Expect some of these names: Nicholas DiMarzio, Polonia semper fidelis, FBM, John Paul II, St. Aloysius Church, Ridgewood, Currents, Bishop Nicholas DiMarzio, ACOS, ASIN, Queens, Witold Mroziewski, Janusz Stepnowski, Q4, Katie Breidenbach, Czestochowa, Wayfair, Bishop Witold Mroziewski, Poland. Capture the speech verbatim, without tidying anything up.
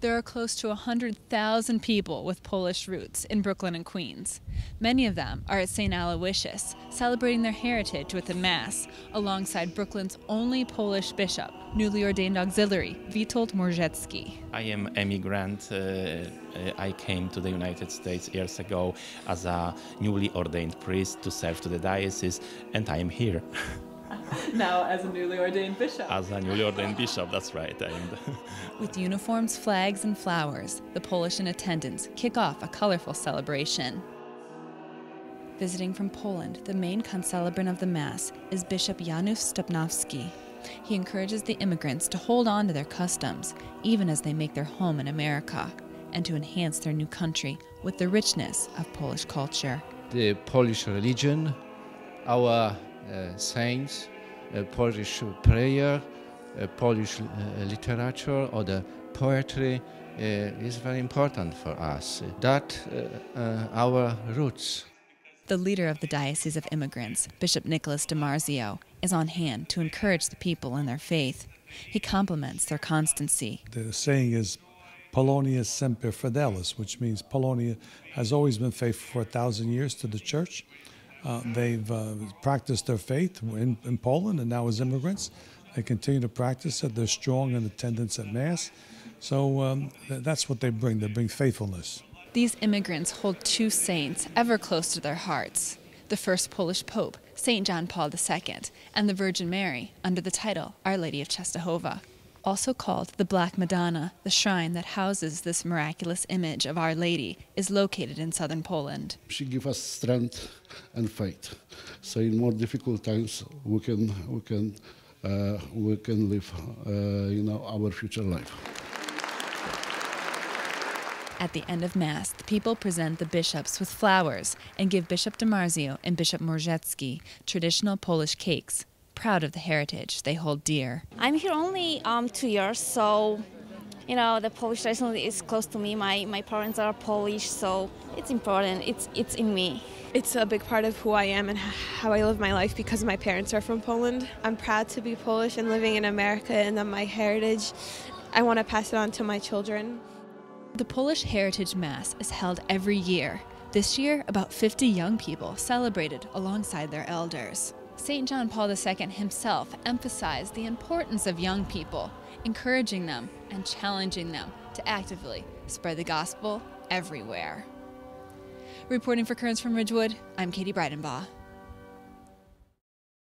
There are close to one hundred thousand people with Polish roots in Brooklyn and Queens. Many of them are at Saint Aloysius, celebrating their heritage with a mass alongside Brooklyn's only Polish bishop, newly ordained auxiliary Witold Mroziewski. I am an immigrant. Uh, I came to the United States years ago as a newly ordained priest to serve to the diocese, and I am here. Now as a newly ordained bishop. As a newly ordained bishop, that's right. And with uniforms, flags, and flowers, the Polish in attendance kick off a colorful celebration. Visiting from Poland, the main concelebrant of the Mass is Bishop Janusz Stepnowski. He encourages the immigrants to hold on to their customs, even as they make their home in America, and to enhance their new country with the richness of Polish culture. The Polish religion, our Uh, saints, uh, Polish prayer, uh, Polish uh, literature, or the poetry uh, is very important for us. That uh, uh, our roots. The leader of the Diocese of Immigrants, Bishop Nicholas DiMarzio, is on hand to encourage the people in their faith. He compliments their constancy. The saying is Polonia semper fidelis, which means Polonia has always been faithful for a thousand years to the Church. Uh, they've uh, practiced their faith in, in Poland, and now as immigrants, they continue to practice it. They're strong in attendance at Mass. So um, th that's what they bring. They bring faithfulness. These immigrants hold two saints ever close to their hearts, the first Polish Pope, Saint John Paul the Second, and the Virgin Mary, under the title Our Lady of Czestochowa. Also called the Black Madonna, the shrine that houses this miraculous image of Our Lady is located in southern Poland. She gives us strength and faith, so in more difficult times we can we can uh, we can live uh, you know our future life. At the end of Mass, the people present the bishops with flowers and give Bishop DiMarzio and Bishop Mroziewski traditional Polish cakes. Proud of the heritage they hold dear. I'm here only um, two years, so you know the Polish tradition is close to me. My my parents are Polish, so it's important. It's it's in me. It's a big part of who I am and how I live my life because my parents are from Poland. I'm proud to be Polish and living in America, and then my heritage. I want to pass it on to my children. The Polish Heritage Mass is held every year. This year, about fifty young people celebrated alongside their elders. Saint John Paul the Second himself emphasized the importance of young people, encouraging them and challenging them to actively spread the gospel everywhere. Reporting for Currents from Ridgewood, I'm Katie Breidenbach.